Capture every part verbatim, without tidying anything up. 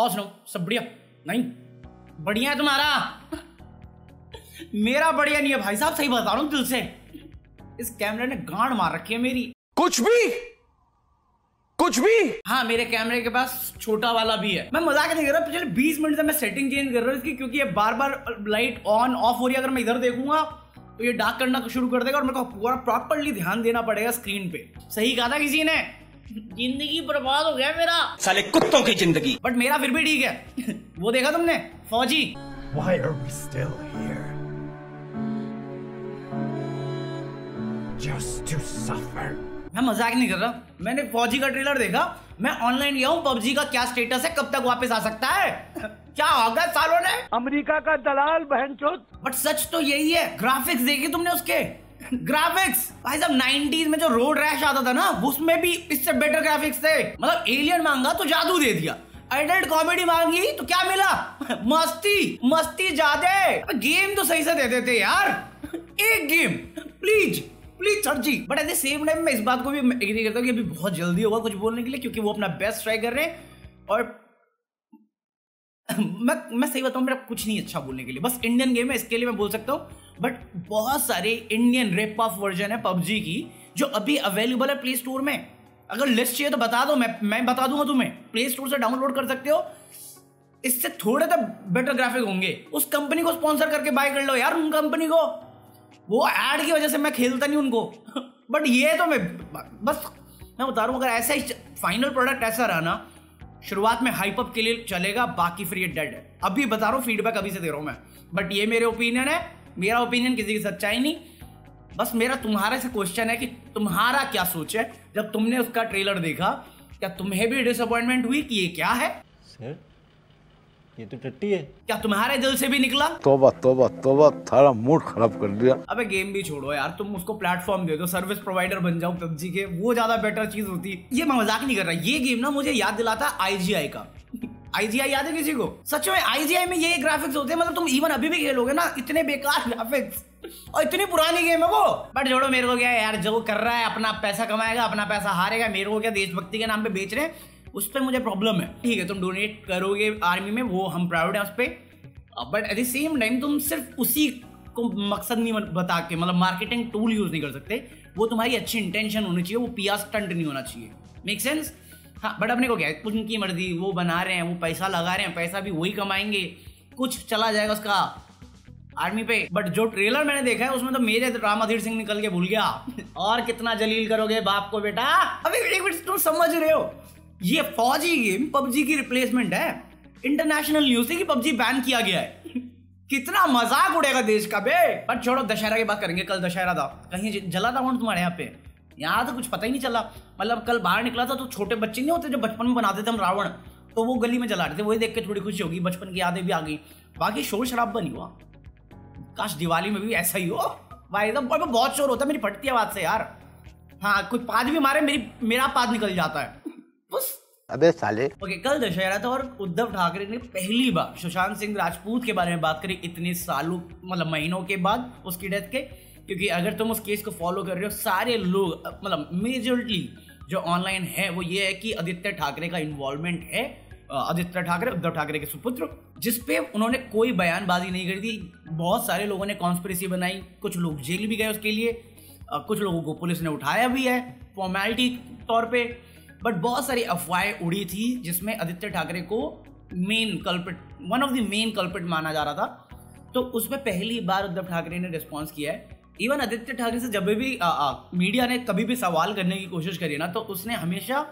और सुनो सब बढ़िया? नहीं बढ़िया है तुम्हारा? मेरा बढ़िया नहीं है भाई साहब, सही बता रहा हूं दिल से। इस कैमरे ने गांड मार रखी है मेरी। कुछ भी कुछ भी हाँ, मेरे कैमरे के पास छोटा वाला भी है। मैं मजाक नहीं कर रहा, पिछले बीस मिनट से मैं सेटिंग चेंज कर रहा हूँ इसकी, क्योंकि ये बार बार लाइट ऑन ऑफ हो रही है। अगर मैं इधर देखूंगा तो ये डार्क करना शुरू कर देगा और मेरे को पूरा प्रॉपर्ली ध्यान देना पड़ेगा स्क्रीन पे। सही कहा था किसी ने, जिंदगी बर्बाद हो गया मेरा, साले कुत्तों की जिंदगी। बट मेरा फिर भी ठीक है। वो देखा तुमने फौजी? Why are we still here? Just to suffer. मैं मजाक नहीं कर रहा, मैंने फौजी का ट्रेलर देखा। मैं ऑनलाइन गया हूँ, पबजी का क्या स्टेटस है, कब तक वापस आ सकता है, क्या होगा सालों ने, अमेरिका का दलाल बहनचोद। बट सच तो यही है, ग्राफिक्स देखी तुमने उसके? ग्राफिक्स भाई साहब नाइंटीज़ में जो रोड रैश आता था ना, उसमें भी इससे बेटर ग्राफिक्स थे। मतलब एलियन मांगा तो जादू दे दिया, एडल्ट कॉमेडी मांगी तो क्या मिला? मस्ती मस्ती ज्यादा। गेम तो सही से दे देते यार, एक game please please sir ji. But at the same time मैं इस बात को भी एग्री करता हूँ कि अभी बहुत जल्दी होगा कुछ बोलने के लिए, क्योंकि वो अपना बेस्ट ट्राई कर रहे हैं। और मैं मैं सही बताऊँ, मेरा कुछ नहीं अच्छा बोलने के लिए, बस इंडियन गेम है इसके लिए मैं बोल सकता हूँ। बट बहुत सारे इंडियन रेप ऑफ वर्जन है पबजी की जो अभी अवेलेबल है प्ले स्टोर में। अगर लिस्ट चाहिए तो बता दो, मैं मैं बता दूंगा तुम्हें। प्ले स्टोर से डाउनलोड कर सकते हो, इससे थोड़े तो बेटर ग्राफिक होंगे। उस कंपनी को स्पॉन्सर करके बाय कर लो यार, उन कंपनी को। वो ऐड की वजह से मैं खेलता नहीं उनको। बट ये तो मैं बस मैं बता रहा हूँ, अगर ऐसा ही फाइनल प्रोडक्ट ऐसा रहा ना, शुरुआत में हाइप अप के लिए चलेगा, बाकी फिर ये डेड है। अभी बता रहा हूँ, फीडबैक अभी से दे रहा हूँ मैं। बट ये मेरे ओपिनियन है, मेरा ओपिनियन किसी की सच्चाई नहीं। बस मेरा तुम्हारे से क्वेश्चन है कि तुम्हारा क्या सोच है, जब तुमने उसका ट्रेलर देखा क्या तुम्हें भी डिसअपॉइंटमेंट हुई कि ये क्या है सर, ये तो टट्टी है? क्या तुम्हारे दिल से भी निकला? तोबा तोबा तोबा, थारा मूड खराब कर दिया। अबे गेम भी छोड़ो यार, तुम उसको प्लेटफॉर्म दे दो, सर्विस प्रोवाइडर बन जाओ पबजी के, वो ज्यादा बेटर चीज होती। ये मैं मजाक नहीं कर रहा, ये गेम ना मुझे याद दिलाता आईजीआई का। आईजीआई याद है किसी को? सच में आईजीआई में ये ग्राफिक्स होते हैं, मतलब तुम इवन अभी भी खेलोगे ना, इतने बेकार ग्राफिक्स, और इतनी पुरानी गेम है वो। बट छोड़ो, मेरे को क्या यार, जो कर रहा है अपना पैसा कमाएगा, अपना पैसा हारेगा। मेरे को क्या देशभक्ति के नाम पे बेच रहे हैं, उस पर मुझे प्रॉब्लम है। ठीक है तुम डोनेट करोगे आर्मी में, वो हम प्राउड हैं उस पर। But at the same time तुम सिर्फ उसी को मकसद नहीं बता के, मतलब मार्केटिंग टूल यूज़ नहीं कर सकते। वो तुम्हारी अच्छी इंटेंशन होनी चाहिए, वो पीआर स्टंट नहीं होना चाहिए। Make sense? हाँ। बट अपने को क्या है, कुछ उनकी मर्जी, वो बना रहे हैं, वो पैसा लगा रहे हैं, पैसा भी वही कमाएंगे, कुछ चला जाएगा उसका आर्मी पे। बट जो ट्रेलर मैंने देखा है उसमें तो मेरे रामाधीर सिंह निकल के भूल गया। और कितना जलील करोगे बाप को बेटा। अभी एक मिनट, तुम समझ रहे हो ये फौजी गेम पबजी की रिप्लेसमेंट है? इंटरनेशनल न्यूज है कि पबजी बैन किया गया है। कितना मजाक उड़ेगा देश का बे। पर छोड़ो, दशहरा की बात करेंगे। कल दशहरा था, कहीं जला था कौन तुम्हारे यहाँ पे? यहाँ तो कुछ पता ही नहीं चला। मतलब कल बाहर निकला था तो छोटे बच्चे नहीं होते जो बचपन में बनाते थे हम रावण, तो वो गली में जला रहे थे, वही देख के थोड़ी खुशी होगी, बचपन की यादें भी आ गई। बाकी शोर शराबा नहीं हुआ। काश दिवाली में भी ऐसा ही हो भाई, बहुत शोर होता है, मेरी फटती आवाज से यार। हाँ, कुछ पाद भी मारे, मेरी मेरा पाद निकल जाता है। अबे साले। ओके, कल दशहरा था और उद्धव ठाकरे ने पहली बार सुशांत सिंह राजपूत के बारे में बात करी, इतने सालों मतलब महीनों के बाद उसकी डेथ के। क्योंकि अगर तुम उस केस को फॉलो कर रहे हो, सारे लोग मतलब मेजोरिटी जो ऑनलाइन है वो ये है कि आदित्य ठाकरे का इन्वॉल्वमेंट है। आदित्य ठाकरे, उद्धव ठाकरे के सुपुत्र, जिसपे उन्होंने कोई बयानबाजी नहीं करी थी। बहुत सारे लोगों ने कॉन्स्पिरेसी बनाई, कुछ लोग जेल भी गए उसके लिए, कुछ लोगों को पुलिस ने उठाया भी है फॉर्मेलिटी तौर पर। बट बहुत सारी अफवाहें उड़ी थी जिसमें आदित्य ठाकरे को main culprit, one of the main culprit माना जा रहा था। तो उसमें पहली बार उद्धव ठाकरे ने रिस्पॉन्स किया है। इवन आदित्य ठाकरे से जब भी आ, आ, मीडिया ने कभी भी सवाल करने की कोशिश करी ना, तो उसने हमेशा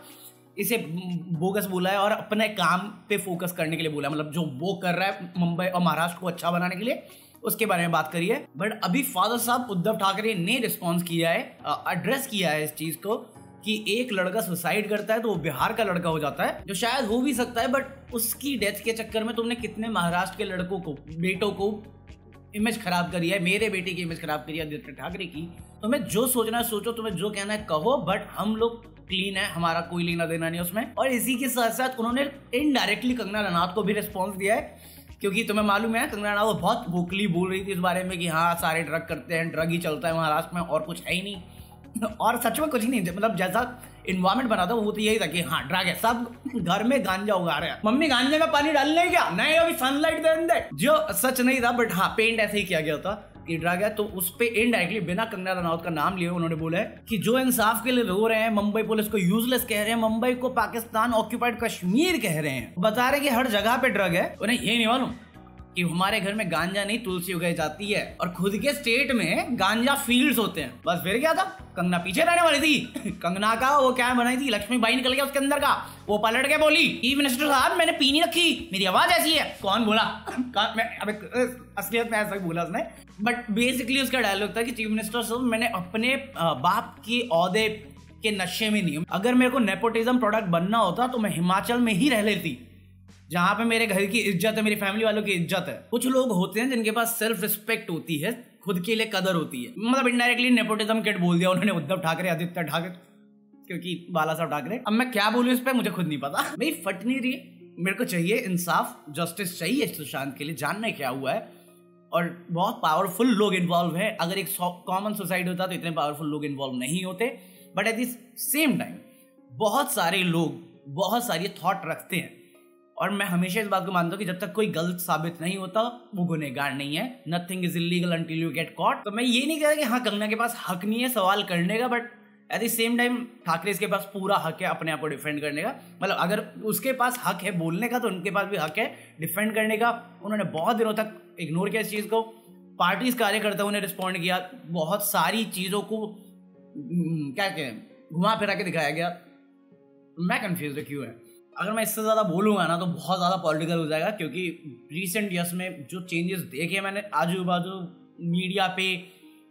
इसे बोगस बोला है और अपने काम पे फोकस करने के लिए बोला है। मतलब जो वो कर रहा है मुंबई और महाराष्ट्र को अच्छा बनाने के लिए, उसके बारे में बात करी है। बट अभी फादर साहब उद्धव ठाकरे ने रिस्पॉन्स किया है, एड्रेस किया है इस चीज़ को कि एक लड़का सुसाइड करता है तो वो बिहार का लड़का हो जाता है, जो शायद हो भी सकता है। बट उसकी डेथ के चक्कर में तुमने कितने महाराष्ट्र के लड़कों को, बेटों को इमेज खराब करी है, मेरे बेटे की इमेज खराब करी है आदित्य ठाकरे की। तुम्हें जो सोचना है सोचो, तुम्हें जो कहना है कहो, बट हम लोग क्लीन है, हमारा कोई लेना देना नहीं उसमें। और इसी के साथ साथ उन्होंने इनडायरेक्टली कंगना रनौत को भी रिस्पॉन्स दिया है, क्योंकि तुम्हें मालूम है कंगना रनौत बहुत वोकली बोल रही थी इस बारे में कि हाँ सारे ड्रग करते हैं, ड्रग ही चलता है महाराष्ट्र में और कुछ है ही नहीं। और सच में कुछ नहीं, मतलब जैसा इन्वायरमेंट बना था वो तो यही था कि हाँ ड्रग है, सब घर में गांजा उगा रहे हैं, मम्मी गांजा में पानी डालने क्या नहीं, अभी सनलाइट दे अंदर, जो सच नहीं था बट हाँ पेंट ऐसे ही किया गया था कि ड्रग है। तो उस पर इनडायरेक्टली बिना कंगना रनौत का नाम लिए उन्होंने बोला है कि जो इंसाफ के लिए रो रहे हैं, मुंबई पुलिस को यूजलेस कह रहे हैं, मुंबई को पाकिस्तान ऑक्यूपाइड कश्मीर कह रहे हैं, बता रहे कि हर जगह पे ड्रग है, उन्हें ये नहीं मालूम कि हमारे घर में गांजा नहीं तुलसी उगाई जाती है और खुद के स्टेट में गांजा फील्ड्स होते हैं। बस फिर क्या था, कंगना पीछे रहने वाली थी कंगना का वो क्या बनाई थी, लक्ष्मी बाई निकल गया उसके अंदर का, वो पलट के बोली चीफ मिनिस्टर साहब मैंने पीनी रखी, मेरी आवाज ऐसी है, कौन बोला मैं, अबे असलियत में ऐसा बोला उसने, बट बेसिकली उसका डायलॉग था कि चीफ मिनिस्टर साहब मैंने अपने बाप के औहदे के नशे में नहीं, अगर मेरे को नेपोटिज्म प्रोडक्ट बनना होता तो मैं हिमाचल में ही रह लेती जहाँ पे मेरे घर की इज्जत है, मेरी फैमिली वालों की इज्जत है। कुछ लोग होते हैं जिनके पास सेल्फ रिस्पेक्ट होती है, खुद के लिए कदर होती है, मतलब इनडायरेक्टली नेपोटिज्म किट बोल दिया उन्होंने उद्धव ठाकरे, आदित्य ठाकरे, क्योंकि बाला साहब ठाकरे, अब मैं क्या बोलूँ इस पर मुझे खुद नहीं पता, मेरी फट नहीं रही, मेरे को चाहिए इंसाफ, जस्टिस चाहिए सुशांत के लिए, जानना क्या हुआ है। और बहुत पावरफुल लोग इन्वॉल्व हैं, अगर एक कॉमन सुसाइड होता तो इतने पावरफुल लोग इन्वॉल्व नहीं होते, but at this same time बहुत सारे लोग बहुत सारी थॉट रखते हैं और मैं हमेशा इस बात को मानता हूँ कि जब तक कोई गलत साबित नहीं होता वो गुनहगार नहीं है, nothing is illegal until you get caught. तो मैं ये नहीं कह रहा कि हाँ कंगना के पास हक नहीं है सवाल करने का, but at the same time Thackeray के पास पूरा हक है अपने आप को डिफेंड करने का, मतलब अगर उसके पास हक है बोलने का तो उनके पास भी हक है डिफेंड करने का। उन्होंने बहुत दिनों तक इग्नोर किया इस चीज़ को, पार्टीज कार्यकर्ताओं ने रिस्पॉन्ड किया, बहुत सारी चीज़ों को क्या कहें घुमा फिरा के दिखाया गया। मैं कन्फ्यूज क्यों है, अगर मैं इससे ज़्यादा बोलूँगा ना तो बहुत ज़्यादा पॉलिटिकल हो जाएगा, क्योंकि रिसेंट ईयर्स में जो चेंजेस देखे मैंने आजू बाजू मीडिया पे,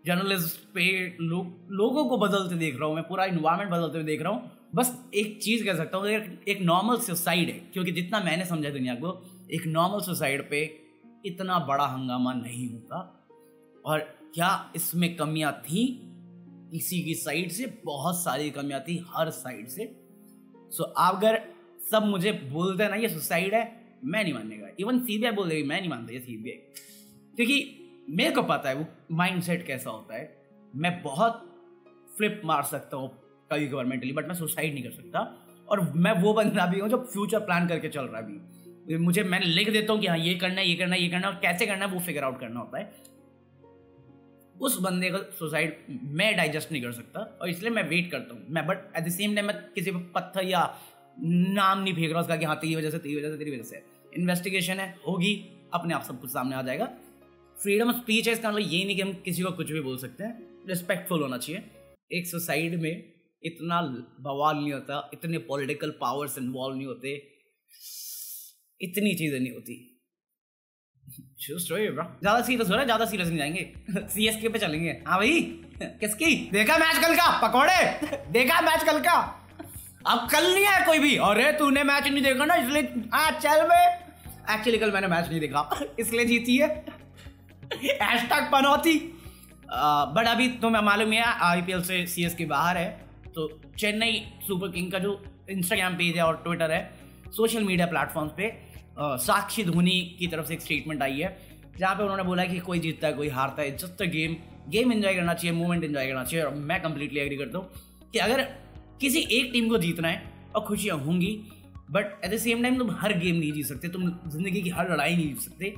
जर्नलिस्ट पे, लो, लोगों को बदलते देख रहा हूँ मैं, पूरा इन्वायरमेंट बदलते हुए देख रहा हूँ। बस एक चीज़ कह सकता हूँ, एक नॉर्मल सुसाइड है, क्योंकि जितना मैंने समझा दुनिया को एक नॉर्मल सुसाइड पे इतना बड़ा हंगामा नहीं होता, और क्या इसमें कमियाँ थी किसी की साइड से, बहुत सारी कमियाँ थी हर साइड से। सो अगर सब मुझे बोलते हैं ना ये सुसाइड है, मैं नहीं मानने का, इवन सीबीआई बोल रही मैं नहीं मानता ये सीबीआई, क्योंकि मेरे को पता है वो माइंडसेट कैसा होता है। मैं बहुत फ्लिप मार सकता हूँ कभी गवर्नमेंटली, बट मैं सुसाइड नहीं कर सकता, और मैं वो बंदा भी हूँ जो फ्यूचर प्लान करके चल रहा है अभी, मुझे मैं लिख देता हूँ कि हाँ ये करना है ये करना है ये करना है, और कैसे करना है वो फिगर आउट करना होता है। उस बंदे का सुसाइड मैं डाइजेस्ट नहीं कर सकता, और इसलिए मैं वेट करता हूँ मैं, but at the same time मैं किसी पर पत्थर या नाम नहीं फेंक रहा उसका कि हाँ तेरी वजह से तेरी वजह से तेरी वजह से। इन्वेस्टिगेशन है होगी, अपने आप सब कुछ सामने आ जाएगा। फ्रीडम ऑफ स्पीच है, इसका मतलब ये नहीं कि हम किसी को कुछ भी बोल सकते हैं, रिस्पेक्टफुल होना चाहिए। एक सोसाइटी में इतना बवाल नहीं होता, इतने पॉलिटिकल पावर्स इन्वॉल्व नहीं होते, इतनी चीज़ें नहीं होती। ज़्यादा सीरियस हो रहा है, ज़्यादा सीरियस नहीं जाएंगे सी एस के पे चलेंगे। हाँ भाई किसकी देखा मैच कल का, पकौड़े देखा मैच कल का, अब कल नहीं है कोई भी, अरे तूने मैच नहीं देखा ना इसलिए आज चल में, एक्चुअली कल मैंने मैच नहीं देखा इसलिए जीती है हैश टैग पनौती। बट अभी तुम्हें मालूम है आईपीएल से सीएसके बाहर है, तो चेन्नई सुपर किंग का जो इंस्टाग्राम पेज है और ट्विटर है, सोशल मीडिया प्लेटफॉर्म्स पे आ, साक्षी धोनी की तरफ से एक स्टेटमेंट आई है जहाँ पे उन्होंने बोला कि कोई जीतता है कोई हारता है, just a game, game enjoy करना चाहिए, मूवमेंट इन्जॉय करना चाहिए। और मैं कंप्लीटली एग्री करता हूँ कि अगर किसी एक टीम को जीतना है और खुशियाँ होंगी, but at the same time तुम हर गेम नहीं जीत सकते, तुम जिंदगी की हर लड़ाई नहीं जीत सकते।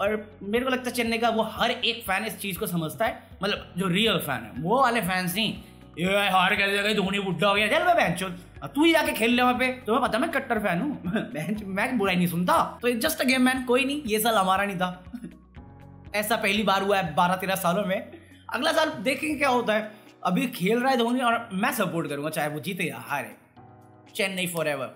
और मेरे को लगता है चेन्नई का वो हर एक फ़ैन इस चीज़ को समझता है, मतलब जो रियल फ़ैन है, वो वाले फैंस नहीं ये हार कर गए धोनी बुड्ढा हो गया चल मैं बेंच तू ही जाके खेल ले वहाँ पे, तुम्हें पता मैं कट्टर फैन हूँ बेंच मैं बुराई नहीं सुनता, तो it's just a game man, कोई नहीं ये साल हमारा नहीं था ऐसा पहली बार हुआ है बारह तेरह सालों में, अगला साल देखेंगे क्या होता है। अभी खेल रहा है धोनी और मैं सपोर्ट करूंगा चाहे वो जीते या हारे, Chennai forever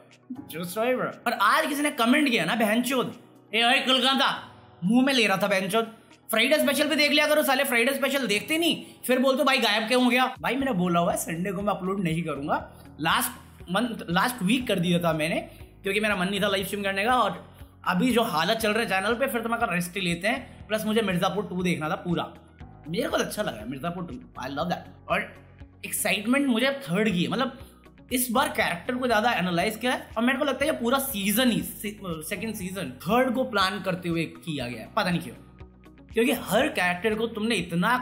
just forever. और आज किसी ने कमेंट किया ना बहनचोद ए भाई कल कहाँ था, मुंह में ले रहा था बहनचोद, फ्राइडे स्पेशल भी देख लिया करो साले, फ्राइडे स्पेशल देखते नहीं फिर बोलते भाई गायब क्यों हो गया। भाई मैंने बोला हुआ है संडे को मैं अपलोड नहीं करूंगा, लास्ट मंथ लास्ट वीक कर दिया था मैंने, क्योंकि मेरा मन नहीं था लाइव स्ट्रीम करने का, और अभी जो हालत चल रहा है चैनल पर फिर तो मैं रेस्ट लेते हैं। प्लस मुझे मिर्जापुर टू देखना था पूरा, मेरे को अच्छा लगा Mirzapur two, I love that. और एक्साइटमेंट मुझे थर्ड की है, मतलब इस बार कैरेक्टर को ज़्यादा एनालाइज किया है, और मेरे को लगता है ये पूरा सीजन ही सेकंड सीजन थर्ड को प्लान करते हुए किया गया है, पता नहीं क्यों, क्योंकि हर कैरेक्टर को तुमने इतना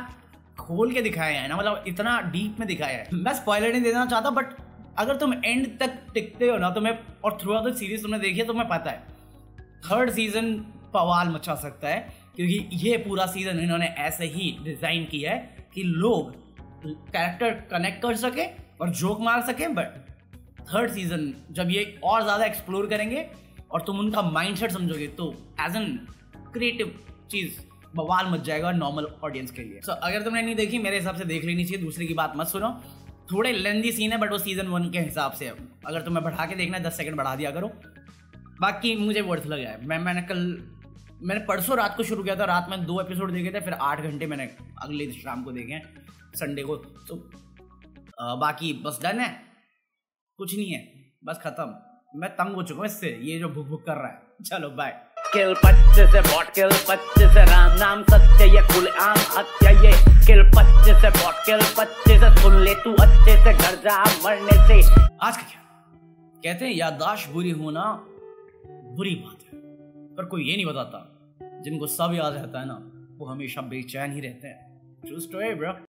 खोल के दिखाया है ना, मतलब इतना डीप में दिखाया है। मैं स्पॉयलर नहीं देना चाहता, बट अगर तुम एंड तक टिकते हो ना तो मैं, और थ्रू आउट द सीरीज तुमने देखी है, तुम्हें पता है थर्ड सीजन पवाल मचा सकता है, क्योंकि ये पूरा सीजन इन्होंने ऐसे ही डिजाइन किया है कि लोग कैरेक्टर कनेक्ट कर सके और जोक मार सकें। बट थर्ड सीजन जब ये और ज़्यादा एक्सप्लोर करेंगे और तुम उनका माइंडसेट समझोगे तो एज एन क्रिएटिव चीज़ बवाल मच जाएगा नॉर्मल ऑडियंस के लिए। सो so, अगर तुमने नहीं देखी मेरे हिसाब से देख लेनी चाहिए, दूसरे की बात मत सुनो। थोड़े लेंदी सीन है बट वो सीजन वन के हिसाब से है, अगर तुम्हें बढ़ा के देखना है दस सेकेंड बढ़ा दिया करो। बाकी मुझे वर्थ लगा है। मैं मैंने कल मैंने परसों रात को शुरू किया था, रात में दो एपिसोड देखे थे, फिर आठ घंटे मैंने अगले शाम को देखे हैं संडे को। तो आ, बाकी बस डन है, कुछ नहीं है, बस खत्म। मैं तंग हो चुका हूँ इससे, ये जो भुक भुक कर रहा है। चलो बाय। किल पच्चीस से बॉट किल पच्चीस से राम नाम सत्य ये खुलेआम हत्या ये किल पच्चीस से बॉट किल पच्चीस से सुन ले तू अच्छे से घर जा मरने से। आज क्या कहते हैं, याददाश्त बुरी होना बुरी बात है, पर कोई ये नहीं बताता जिनको सब याद रहता है ना वो हमेशा बेचैन ही रहते हैं।